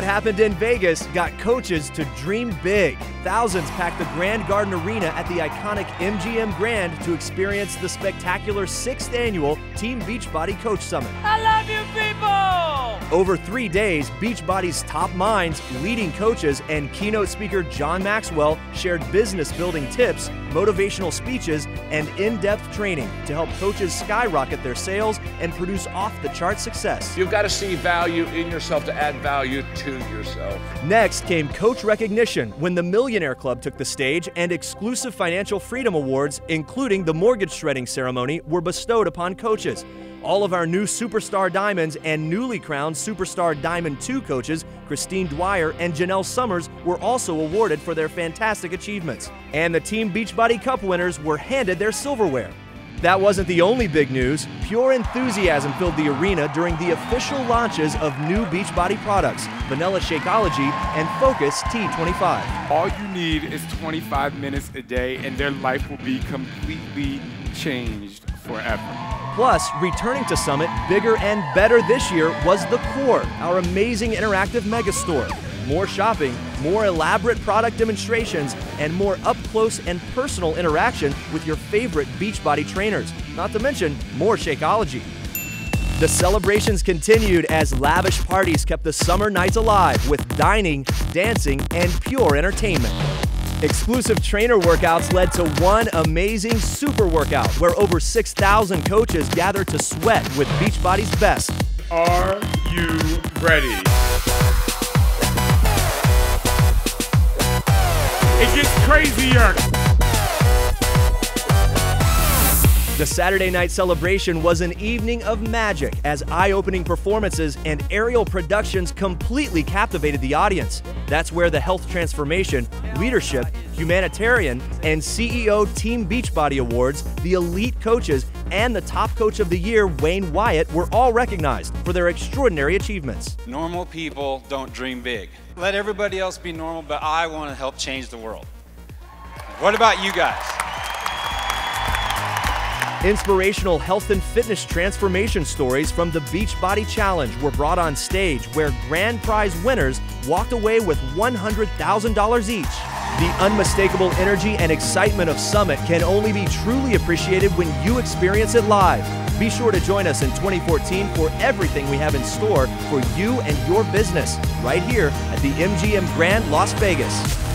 What happened in Vegas got coaches to dream big. Thousands packed the Grand Garden Arena at the iconic MGM Grand to experience the spectacular 6th annual Team Beachbody Coach Summit. I love you people! Over 3 days, Beachbody's top minds, leading coaches, and keynote speaker John Maxwell shared business-building tips, motivational speeches, and in-depth training to help coaches skyrocket their sales and produce off-the-chart success. You've got to see value in yourself to add value to yourself. Next came coach recognition when the Millionaire Club took the stage and exclusive financial freedom awards, including the mortgage shredding ceremony, were bestowed upon coaches. All of our new Superstar Diamonds and newly crowned Superstar Diamond 2 coaches, Christine Dwyer and Janelle Summers, were also awarded for their fantastic achievements. And the Team Beachbody Cup winners were handed their silverware. That wasn't the only big news. Pure enthusiasm filled the arena during the official launches of new Beachbody products, Vanilla Shakeology and Focus T25. All you need is 25 minutes a day and their life will be completely changed forever. Plus, returning to Summit bigger and better this year was The Core, our amazing interactive megastore. More shopping, more elaborate product demonstrations, and more up-close and personal interaction with your favorite Beachbody trainers. Not to mention, more Shakeology. The celebrations continued as lavish parties kept the summer nights alive with dining, dancing, and pure entertainment. Exclusive trainer workouts led to one amazing super workout where over 6,000 coaches gathered to sweat with Beachbody's best. Are you ready? It gets crazier. The Saturday night celebration was an evening of magic as eye-opening performances and aerial productions completely captivated the audience. That's where the health transformation, leadership, humanitarian, and CEO Team Beachbody Awards, the elite coaches, and the top coach of the year, Wayne Wyatt, were all recognized for their extraordinary achievements. Normal people don't dream big. Let everybody else be normal, but I want to help change the world. What about you guys? Inspirational health and fitness transformation stories from the Beachbody Challenge were brought on stage where grand prize winners walked away with $100,000 each. The unmistakable energy and excitement of Summit can only be truly appreciated when you experience it live. Be sure to join us in 2014 for everything we have in store for you and your business right here at the MGM Grand Las Vegas.